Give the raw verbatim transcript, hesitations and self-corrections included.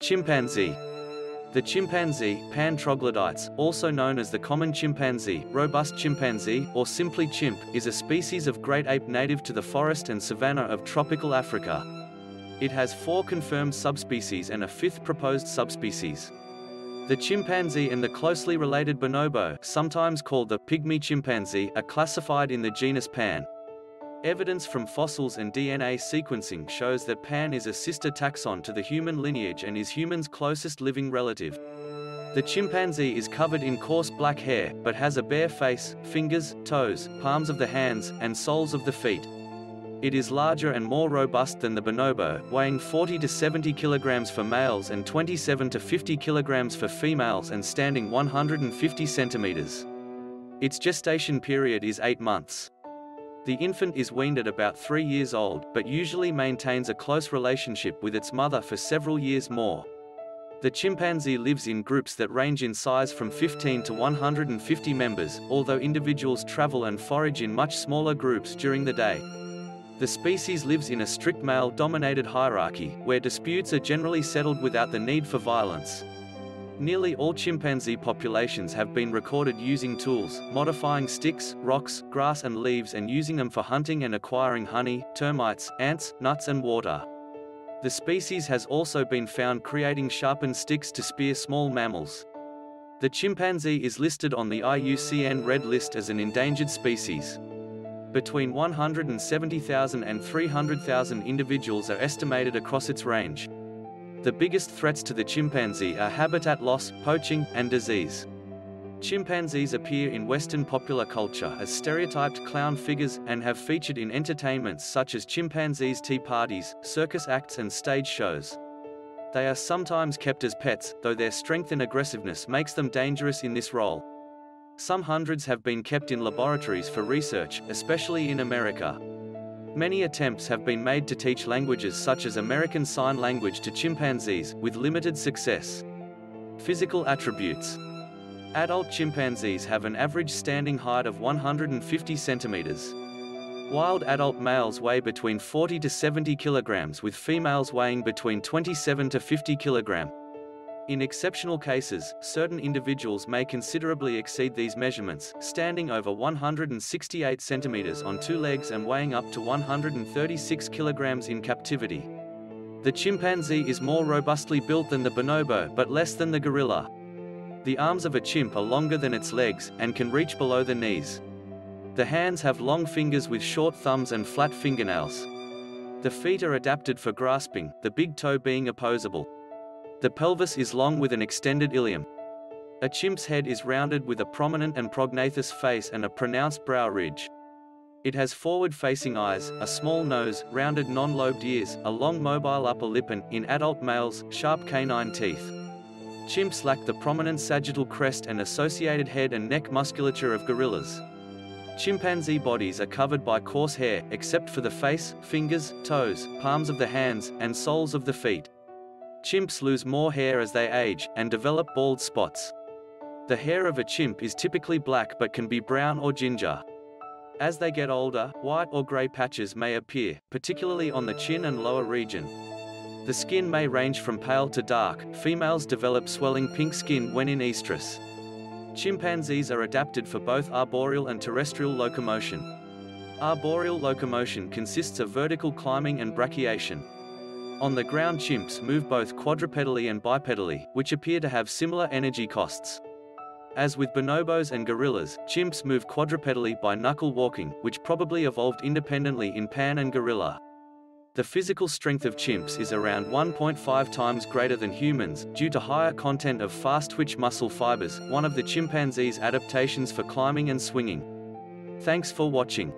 Chimpanzee. The chimpanzee, Pan troglodytes, also known as the common chimpanzee, robust chimpanzee, or simply chimp, is a species of great ape native to the forest and savanna of tropical Africa. It has four confirmed subspecies and a fifth proposed subspecies. The chimpanzee and the closely related bonobo, sometimes called the pygmy chimpanzee, are classified in the genus Pan. Evidence from fossils and D N A sequencing shows that Pan is a sister taxon to the human lineage and is humans' closest living relative. The chimpanzee is covered in coarse black hair, but has a bare face, fingers, toes, palms of the hands, and soles of the feet. It is larger and more robust than the bonobo, weighing forty to seventy kilograms for males and twenty-seven to fifty kilograms for females and standing one hundred fifty centimeters. Its gestation period is eight months. The infant is weaned at about three years old, but usually maintains a close relationship with its mother for several years more. The chimpanzee lives in groups that range in size from fifteen to one hundred fifty members, although individuals travel and forage in much smaller groups during the day. The species lives in a strict male-dominated hierarchy, where disputes are generally settled without the need for violence. Nearly all chimpanzee populations have been recorded using tools, modifying sticks, rocks, grass and leaves and using them for hunting and acquiring honey, termites, ants, nuts and water. The species has also been found creating sharpened sticks to spear small mammals. The chimpanzee is listed on the I U C N Red List as an endangered species. Between one hundred seventy thousand and three hundred thousand individuals are estimated across its range. The biggest threats to the chimpanzee are habitat loss, poaching, and disease. Chimpanzees appear in Western popular culture as stereotyped clown figures, and have featured in entertainments such as chimpanzees' tea parties, circus acts and stage shows. They are sometimes kept as pets, though their strength and aggressiveness makes them dangerous in this role. Some hundreds have been kept in laboratories for research, especially in America. Many attempts have been made to teach languages such as American Sign Language to chimpanzees, with limited success. Physical attributes. Adult chimpanzees have an average standing height of one hundred fifty centimeters. Wild adult males weigh between forty to seventy kilograms, with females weighing between twenty-seven to fifty kilograms. In exceptional cases, certain individuals may considerably exceed these measurements, standing over one hundred sixty-eight centimeters on two legs and weighing up to one hundred thirty-six kilograms in captivity. The chimpanzee is more robustly built than the bonobo but less than the gorilla. The arms of a chimp are longer than its legs, and can reach below the knees. The hands have long fingers with short thumbs and flat fingernails. The feet are adapted for grasping, the big toe being opposable. The pelvis is long with an extended ilium. A chimp's head is rounded with a prominent and prognathous face and a pronounced brow ridge. It has forward-facing eyes, a small nose, rounded non-lobed ears, a long mobile upper lip and, in adult males, sharp canine teeth. Chimps lack the prominent sagittal crest and associated head and neck musculature of gorillas. Chimpanzee bodies are covered by coarse hair, except for the face, fingers, toes, palms of the hands, and soles of the feet. Chimps lose more hair as they age, and develop bald spots. The hair of a chimp is typically black but can be brown or ginger. As they get older, white or grey patches may appear, particularly on the chin and lower region. The skin may range from pale to dark. Females develop swelling pink skin when in estrus. Chimpanzees are adapted for both arboreal and terrestrial locomotion. Arboreal locomotion consists of vertical climbing and brachiation. On the ground, chimps move both quadrupedally and bipedally, which appear to have similar energy costs. As with bonobos and gorillas, chimps move quadrupedally by knuckle walking, which probably evolved independently in Pan and gorilla. The physical strength of chimps is around one point five times greater than humans, due to higher content of fast-twitch muscle fibers, one of the chimpanzee's adaptations for climbing and swinging. Thanks for watching.